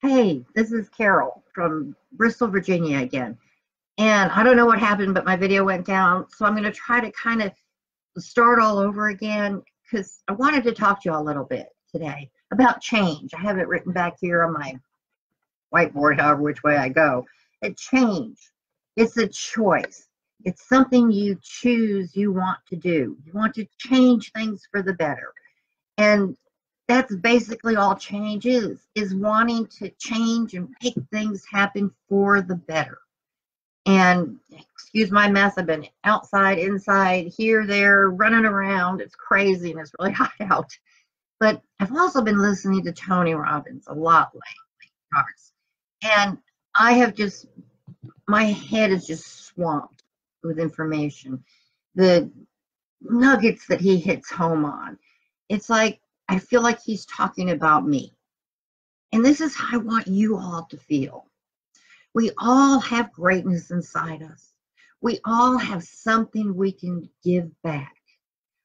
Hey, this is Carol from Bristol, Virginia again. And I don't know what happened, but my video went down. So I'm going to try to kind of start all over again because I wanted to talk to you a little bit today about change. I have it written back here on my whiteboard, however which way I go. Change. It's a choice. It's something you choose you want to do. You want to change things for the better. And that's basically all change is wanting to change and make things happen for the better. And excuse my mess, I've been outside, inside, here, there, running around. It's crazy and it's really hot out. But I've also been listening to Tony Robbins a lot lately. And I have just, my head is just swamped with information. The nuggets that he hits home on. It's like, I feel like he's talking about me. And this is how I want you all to feel. We all have greatness inside us. We all have something we can give back.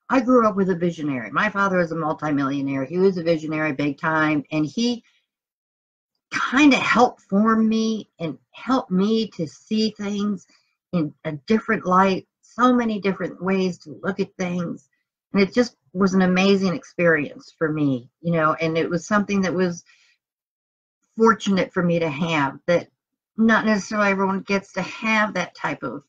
I grew up with a visionary. My father is a multimillionaire. He was a visionary big time. And he kind of helped form me and helped me to see things in a different light, so many different ways to look at things. And it just was an amazing experience for me, you know, and it was something that was fortunate for me to have, that not necessarily everyone gets to have that type of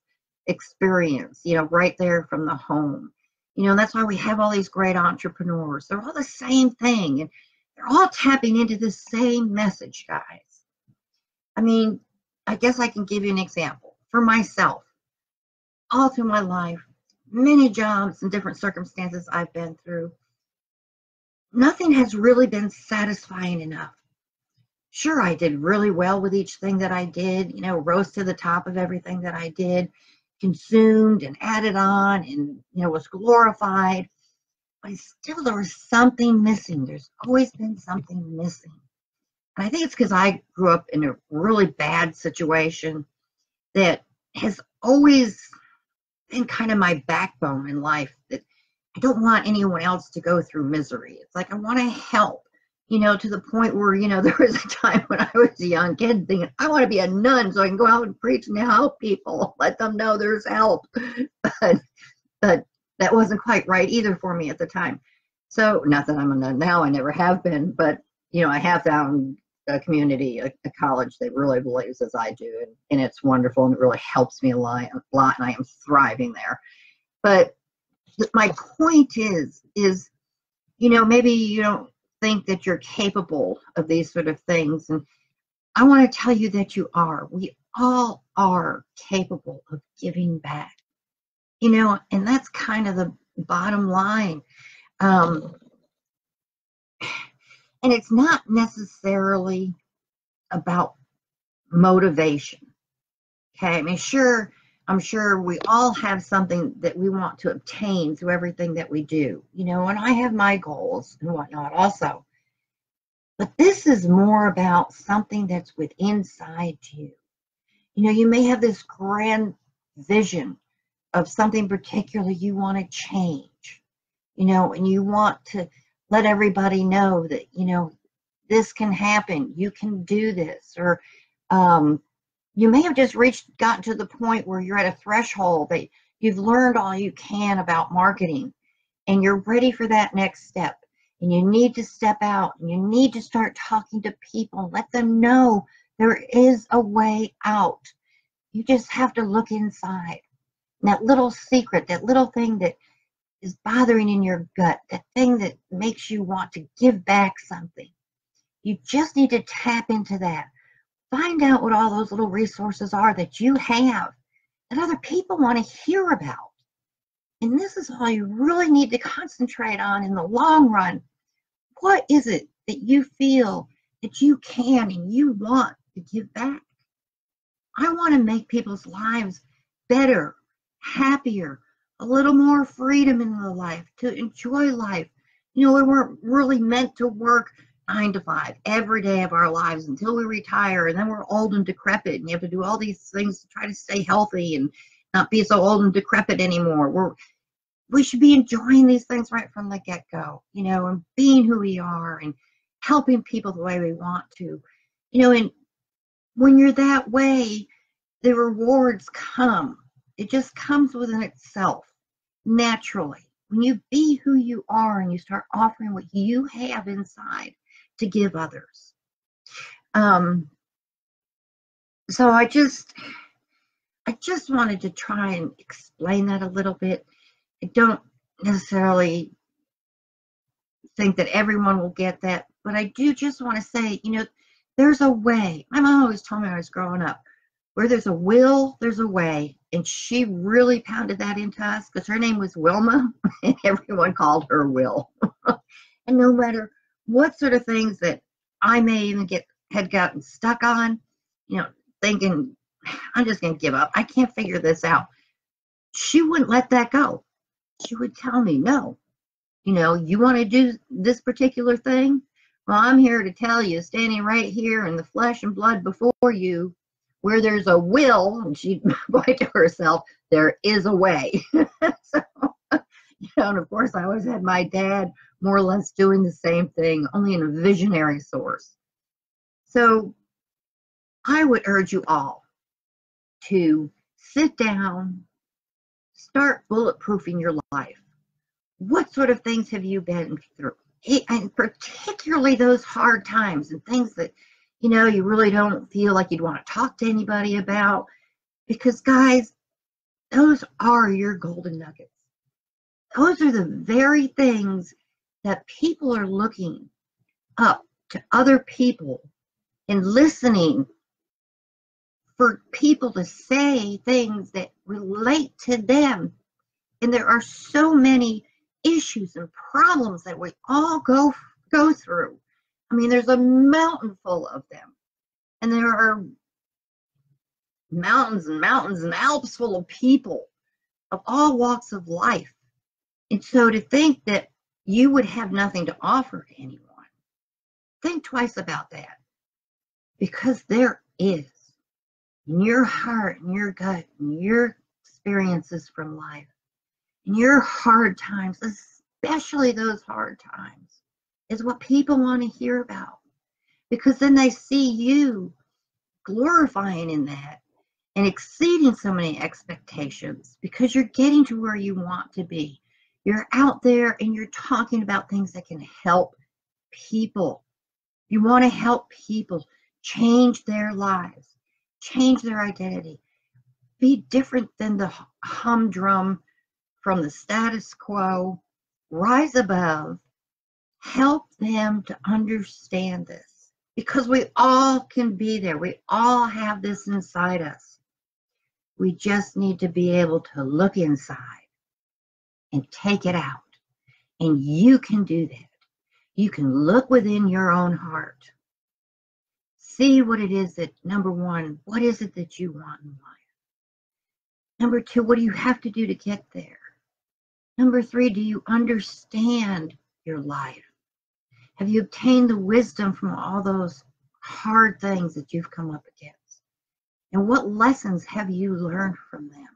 experience, you know, right there from the home. You know, and that's why we have all these great entrepreneurs. They're all the same thing, and they're all tapping into the same message, guys. I mean, I guess I can give you an example. For myself, all through my life, many jobs and different circumstances I've been through, nothing has really been satisfying enough. Sure, I did really well with each thing that I did, you know, rose to the top of everything that I did, consumed and added on and, you know, was glorified. But still there was something missing. There's always been something missing. And I think it's because I grew up in a really bad situation that has always been kind of my backbone in life, that I don't want anyone else to go through misery. It's like I want to help, you know, to the point where, you know, there was a time when I was a young kid thinking, I want to be a nun so I can go out and preach and help people, let them know there's help. But that wasn't quite right either for me at the time. So not that I'm a nun now, I never have been, but, you know, I have found a community, a college that really believes as I do, and it's wonderful, and it really helps me a lot, and I am thriving there. But my point is, you know, maybe you don't think that you're capable of these sort of things, and I want to tell you that you are. We all are capable of giving back, you know, and that's kind of the bottom line. And it's not necessarily about motivation, okay? I mean, sure, I'm sure we all have something that we want to obtain through everything that we do, you know, and I have my goals and whatnot also. But this is more about something that's within inside you. You know, you may have this grand vision of something particular you want to change, you know, and you want to let everybody know that, you know, this can happen, you can do this, or you may have just gotten to the point where you're at a threshold that you've learned all you can about marketing, and you're ready for that next step, and you need to step out, and you need to start talking to people, let them know there is a way out. You just have to look inside. And that little secret, that little thing that is bothering in your gut, the thing that makes you want to give back something. You just need to tap into that. Find out what all those little resources are that you have that other people want to hear about. And this is all you really need to concentrate on in the long run. What is it that you feel that you can and you want to give back? I want to make people's lives better, happier, a little more freedom in their life, to enjoy life. You know, we weren't really meant to work 9 to 5 every day of our lives until we retire, and then we're old and decrepit, and you have to do all these things to try to stay healthy and not be so old and decrepit anymore. We should be enjoying these things right from the get-go, you know, and being who we are and helping people the way we want to. You know, and when you're that way, the rewards come. It just comes within itself, naturally. When you be who you are and you start offering what you have inside to give others. So I just wanted to try and explain that a little bit. I don't necessarily think that everyone will get that, but I do just want to say, you know, there's a way. My mom always told me when I was growing up, where there's a will, there's a way. And she really pounded that into us because her name was Wilma and everyone called her Will. And no matter what sort of things that I may even had gotten stuck on, you know, thinking, I'm just going to give up. I can't figure this out. She wouldn't let that go. She would tell me, no, you know, you want to do this particular thing? Well, I'm here to tell you, standing right here in the flesh and blood before you, where there's a will, and she'd point to herself, there is a way. So, you know, and of course, I always had my dad more or less doing the same thing, only in a visionary source. So I would urge you all to sit down, start bulletproofing your life. What sort of things have you been through? And particularly those hard times and things that, you know, you really don't feel like you'd want to talk to anybody about. Because, guys, those are your golden nuggets. Those are the very things that people are looking up to other people and listening for people to say things that relate to them. And there are so many issues and problems that we all go through. I mean, there's a mountain full of them, and there are mountains and mountains and Alps full of people of all walks of life. And so to think that you would have nothing to offer to anyone, think twice about that, because there is, in your heart and your gut and your experiences from life, and your hard times, especially those hard times, is what people want to hear about, because then they see you glorifying in that and exceeding so many expectations, because you're getting to where you want to be. You're out there and you're talking about things that can help people. You want to help people change their lives, change their identity, be different than the humdrum from the status quo, rise above, help them to understand this, because we all can be there. We all have this inside us. We just need to be able to look inside and take it out. And you can do that. You can look within your own heart. See what it is that, number one, what is it that you want in life? Number two, what do you have to do to get there? Number three, do you understand your life? Have you obtained the wisdom from all those hard things that you've come up against? And what lessons have you learned from them?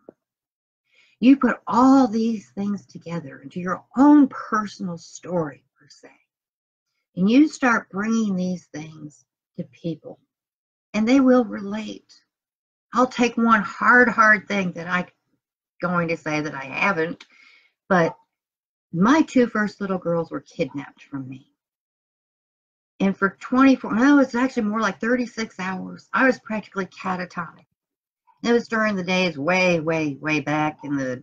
You put all these things together into your own personal story, per se. And you start bringing these things to people, and they will relate. I'll take one hard thing that I'm going to say that I haven't, but my two first little girls were kidnapped from me. And for 24, no, it's actually more like 36 hours, I was practically catatonic. It was during the days way back in the,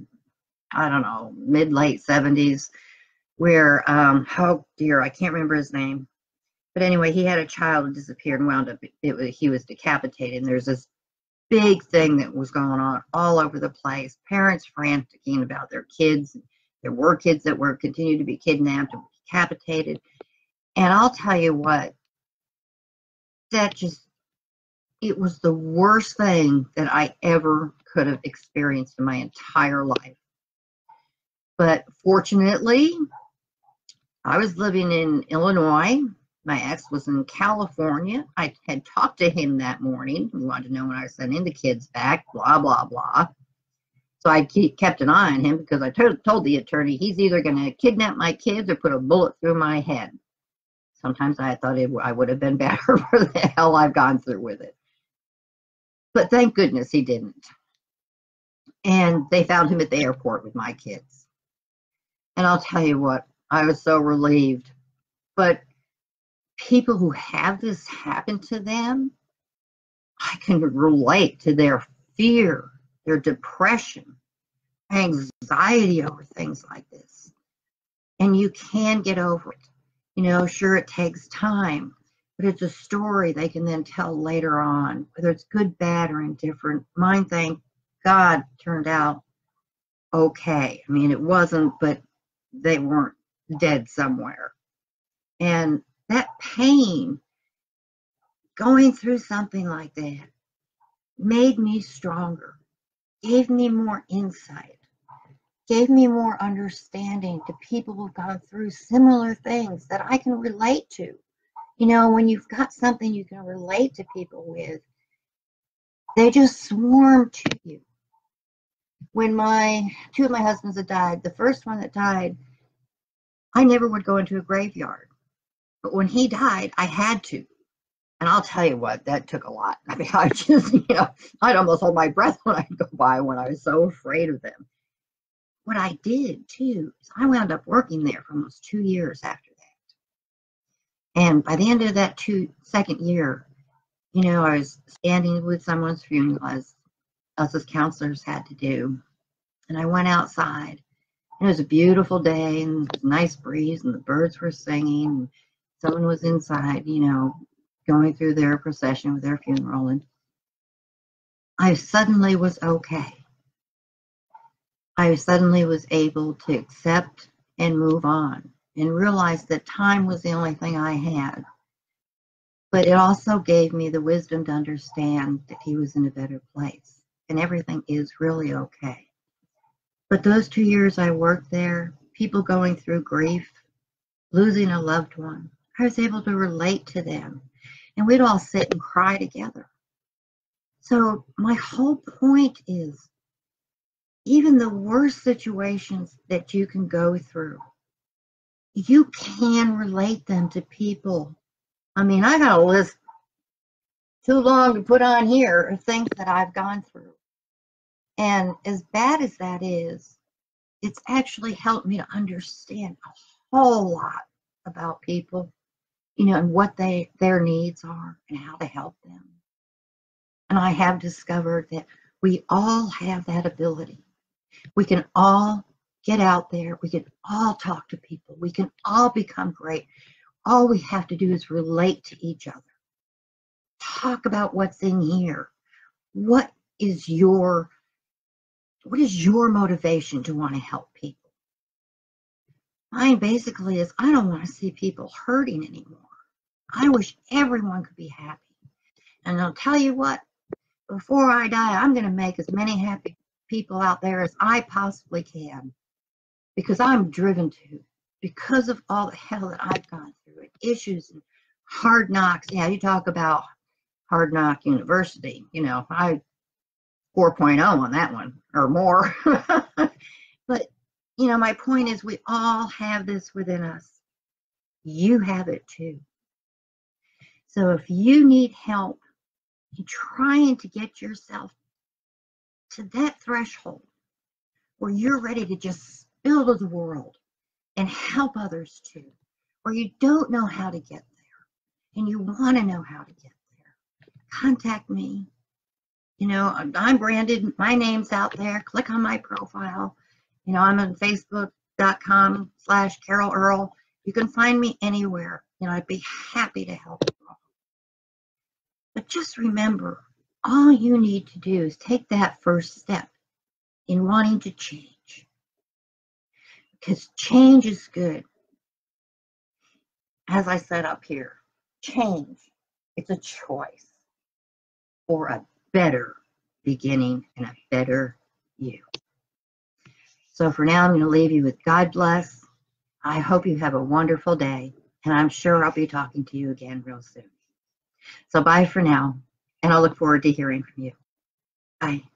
I don't know, mid-late 70s, where, oh dear, I can't remember his name. But anyway, he had a child who disappeared and wound up, he was decapitated. And there's this big thing that was going on all over the place. Parents franticking about their kids. There were kids that were continued to be kidnapped and decapitated. And I'll tell you what, that just, it was the worst thing that I ever could have experienced in my entire life. But fortunately, I was living in Illinois. My ex was in California. I had talked to him that morning. He wanted to know when I was sending the kids back, blah, blah, blah. So I kept an eye on him, because I told the attorney he's either going to kidnap my kids or put a bullet through my head. Sometimes I thought I would have been better for the hell I've gone through with it. But thank goodness he didn't. And they found him at the airport with my kids. And I'll tell you what, I was so relieved. But people who have this happen to them, I can relate to their fear, their depression, anxiety over things like this. And you can get over it. You know, sure, it takes time, but it's a story they can then tell later on, whether it's good, bad, or indifferent. Mine, thank God, turned out okay. I mean, it wasn't, but they weren't dead somewhere. And that pain, going through something like that, made me stronger, gave me more insight, gave me more understanding to people who've gone through similar things that I can relate to. You know, when you've got something you can relate to people with, they just swarm to you. When two of my husbands had died, the first one that died, I never would go into a graveyard. But when he died, I had to. And I'll tell you what, that took a lot. I mean, I just, you know, I'd almost hold my breath when I'd go by when I was so afraid of them. What I did, too, is I wound up working there for almost 2 years after that. And by the end of that second year, you know, I was standing with someone's funeral, as us as counselors had to do. And I went outside. And it was a beautiful day, and it was a nice breeze, and the birds were singing. And someone was inside, you know, going through their procession with their funeral. And I suddenly was okay. I suddenly was able to accept and move on and realize that time was the only thing I had. But it also gave me the wisdom to understand that he was in a better place and everything is really okay. But those 2 years I worked there, people going through grief, losing a loved one, I was able to relate to them, and we'd all sit and cry together. So my whole point is, even the worst situations that you can go through, you can relate them to people. I mean, I got a list too long to put on here of things that I've gone through. And as bad as that is, it's actually helped me to understand a whole lot about people, you know, and what their needs are and how to help them. And I have discovered that we all have that ability. We can all get out there. We can all talk to people. We can all become great. All we have to do is relate to each other. Talk about what's in here. What is your motivation to want to help people? Mine basically is, I don't want to see people hurting anymore. I wish everyone could be happy. And I'll tell you what, before I die, I'm going to make as many happy people out there as I possibly can, because I'm driven to, because of all the hell that I've gone through and issues and hard knocks. Yeah, you talk about hard knock university, you know, I 4.0 on that one or more. But, you know, my point is we all have this within us. You have it too. So if you need help in trying to get yourself to that threshold where you're ready to just spill to the world and help others too, or you don't know how to get there and you want to know how to get there, contact me. You know, I'm branded, my name's out there, click on my profile. You know, I'm on facebook.com/Carol Earle. You can find me anywhere. You know, I'd be happy to help you all. But just remember, all you need to do is take that first step in wanting to change. Because change is good. As I said up here, change, it's a choice for a better beginning and a better you. So for now, I'm going to leave you with God bless. I hope you have a wonderful day, and I'm sure I'll be talking to you again real soon. So bye for now, and I'll look forward to hearing from you. Bye.